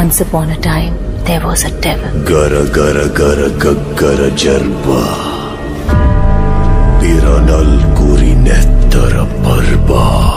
Once upon a time, there was a devil. Gara gara gara gaggara jarba. Piranal kurinetara parba.